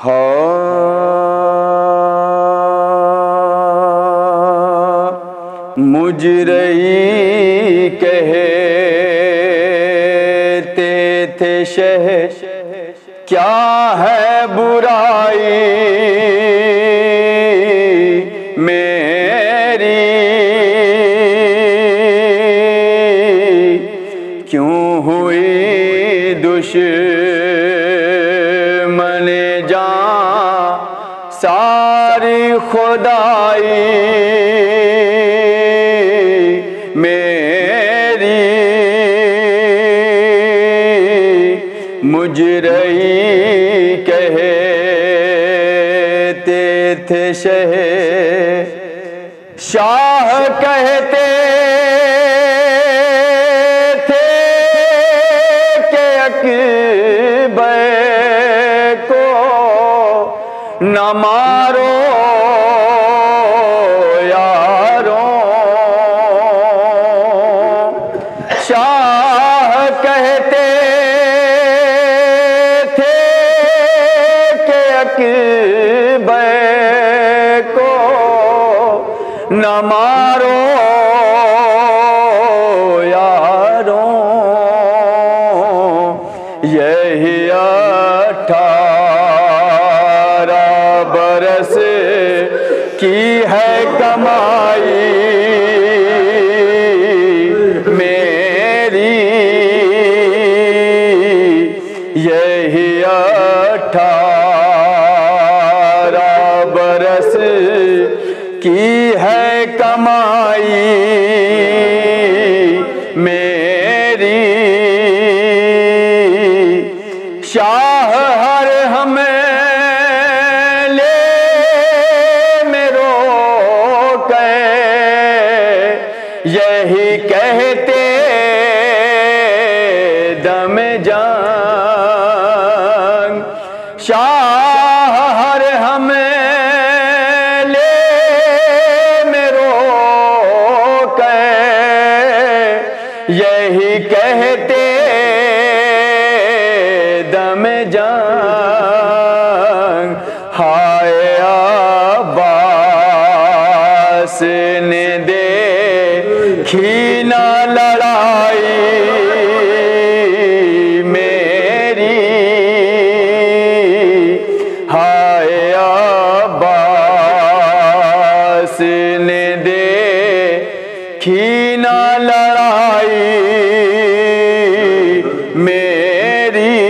हा मुजरई कहते थे शह क्या है बुराई मेरी क्यों हुई दुश्मन जा सारी खुदाई मेरी मुजरई कहते थे शाह कहते न मारो यारों शाह कहते थे के अकबर को न मारो यारों यही की है कमाई मेरी यही 18 बरस की है कमाई मेरी शाह हर हमें यही कहते दम जान शाह हर हमले में रोके यही कहते दम जान हाय अब्बास ने खीना लड़ाई मेरी हाय अब्बास ने देखीना लड़ाई मेरी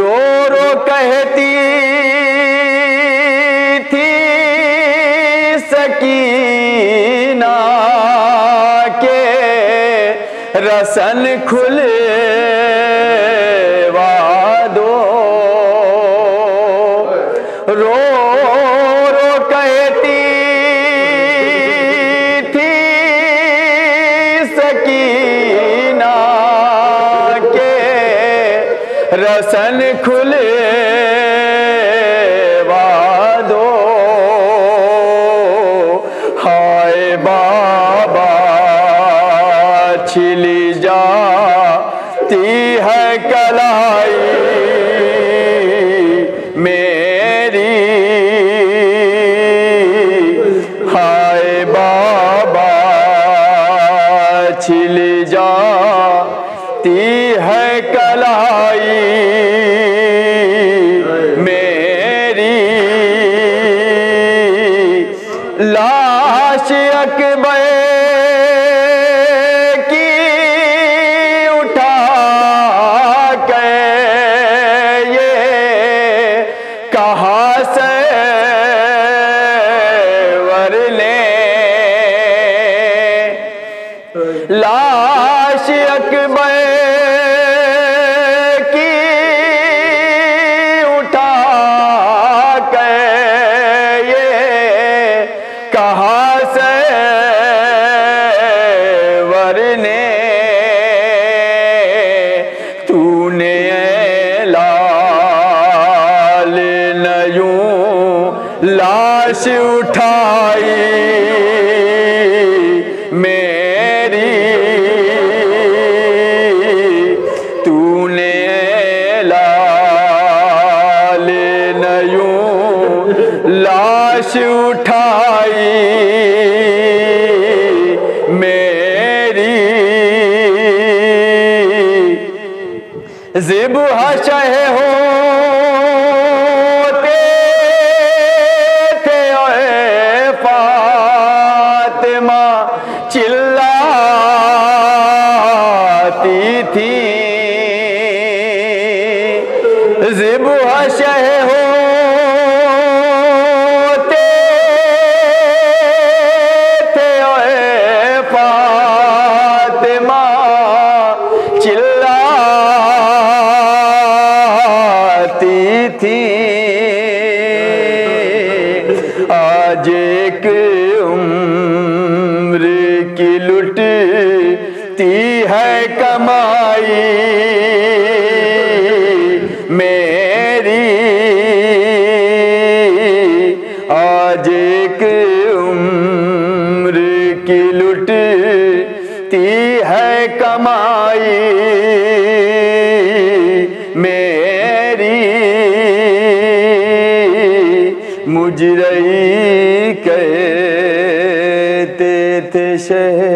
रो रो कहती थी सकी रसन खुलवा दो रो रो कहती थी सकीना के रसन खुलवा दो हाय बाबा छिली है कलाई मेरी हाय बाबा छिल जाती है कलाई मेरी लाश अकबर लाश अकबर की उठा के ये कहाँ से वरने तूने लाल नयूं लाश उठाई मैं तूने ला लाश उठाई मेरी ज़िबह चाहे होते थे फातिमा चिल्लाती थी ज़िबह चाहे आज एक उम्र की लुटती है कमाई मेरी आज एक उम्र की लुटती है कमाई मेरी मुजरिम कहते थे शहर।